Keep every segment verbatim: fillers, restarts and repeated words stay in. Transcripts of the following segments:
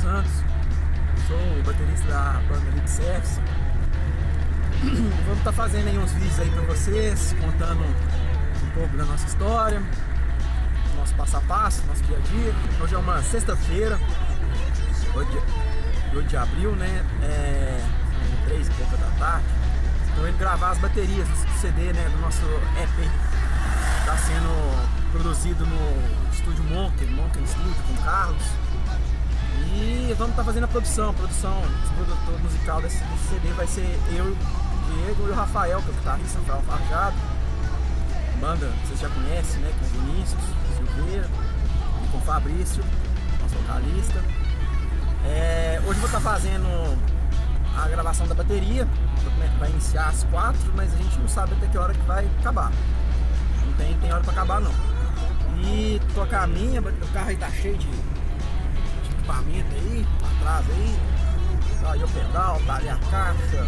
Santos, sou o baterista da banda Lips X. Vamos estar tá fazendo aí uns vídeos aí para vocês, contando um pouco da nossa história, nosso passo a passo, nosso dia a dia. Hoje é uma sexta-feira, oito de abril, né? É, três e pouca da tarde. Estou indo gravar as baterias do C D, né? Do nosso E P. Está sendo produzido no estúdio Monkey, Monkey Studio, com Carlos. E vamos estar tá fazendo a produção, a produção de produtor musical desse, desse C D vai ser eu, o Diego e o Rafael, que é o guitarrista, o Rafael Fajardo. Banda, vocês já conhecem, né? Com o Vinícius, com o Silveira, com o Fabrício, nosso vocalista. É, hoje vou estar tá fazendo a gravação da bateria, vai iniciar às quatro, mas a gente não sabe até que hora que vai acabar. Não tem, tem hora pra acabar não. E tô com a minha, o carro aí tá cheio de, de equipamento aí, atrás aí. Tá aí o pedal, tá ali a caixa,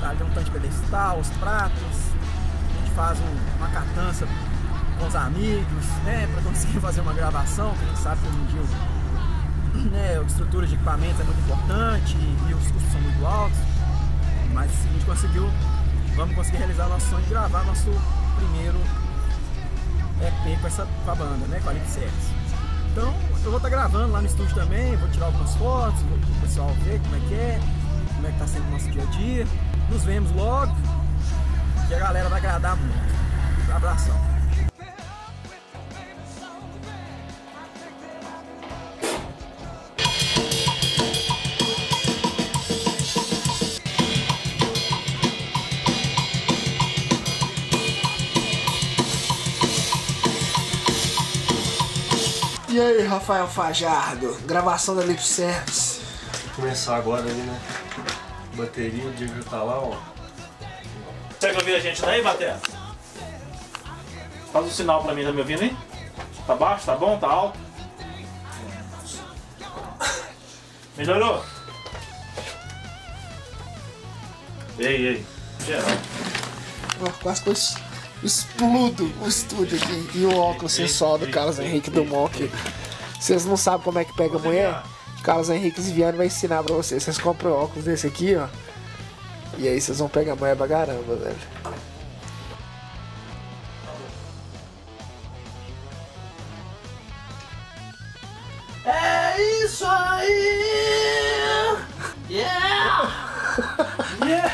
tá ali um tanto de pedestal, os pratos. A gente faz um, uma catança com os amigos, né, pra conseguir fazer uma gravação, que a gente sabe que hoje em dia Né, a estrutura de equipamentos é muito importante e os custos são muito altos, mas a gente conseguiu, vamos conseguir realizar o nosso sonho de gravar nosso primeiro E P com, essa, com a banda, né, com a Lips X. Então eu vou estar tá gravando lá no estúdio também, vou tirar algumas fotos, vou pro pessoal ver como é que é, como é que tá sendo o nosso dia a dia. Nos vemos logo, que a galera vai agradar muito. Um abração. E aí, Rafael Fajardo, gravação da Lipsense. Vou começar agora ali, né? Bateria, o Diego tá lá, ó. Consegue ouvir a gente daí, Baté? Faz um sinal pra mim, tá me ouvindo aí? Tá baixo, tá bom, tá alto? Melhorou? Ei, ei, geral. Oh, quase coisas. Explodo o estúdio aqui e o óculos sensual do Carlos Henrique do Monk. Vocês não sabem como é que pega a mulher? Carlos Henrique Ziviano vai ensinar pra vocês. Vocês compram um óculos desse aqui, ó. E aí vocês vão pegar a mulher pra caramba, velho. É isso aí! Yeah! Yeah!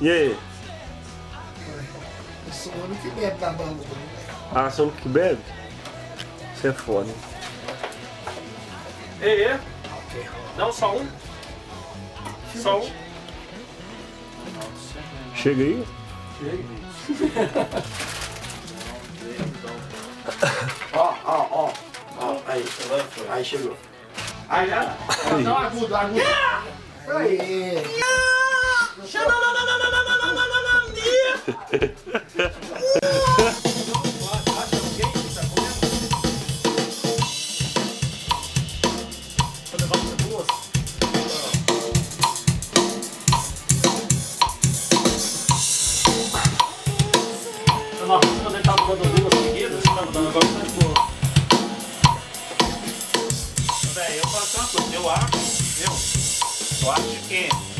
E aí? Eu sou o único que bebe da banda. Ah, sou o único que bebe? Você é foda. Ei, ei. Não, só um. Só um. Chega aí. Chega. Ó, ó, ó. Aí, aí chegou. Aí, já. Não, agudo, agudo. Aí. Nós vamos poder estar mudando duas seguidas, tá mudando agora tá de boa. Véi, eu faço uma coisa, eu acho, eu acho que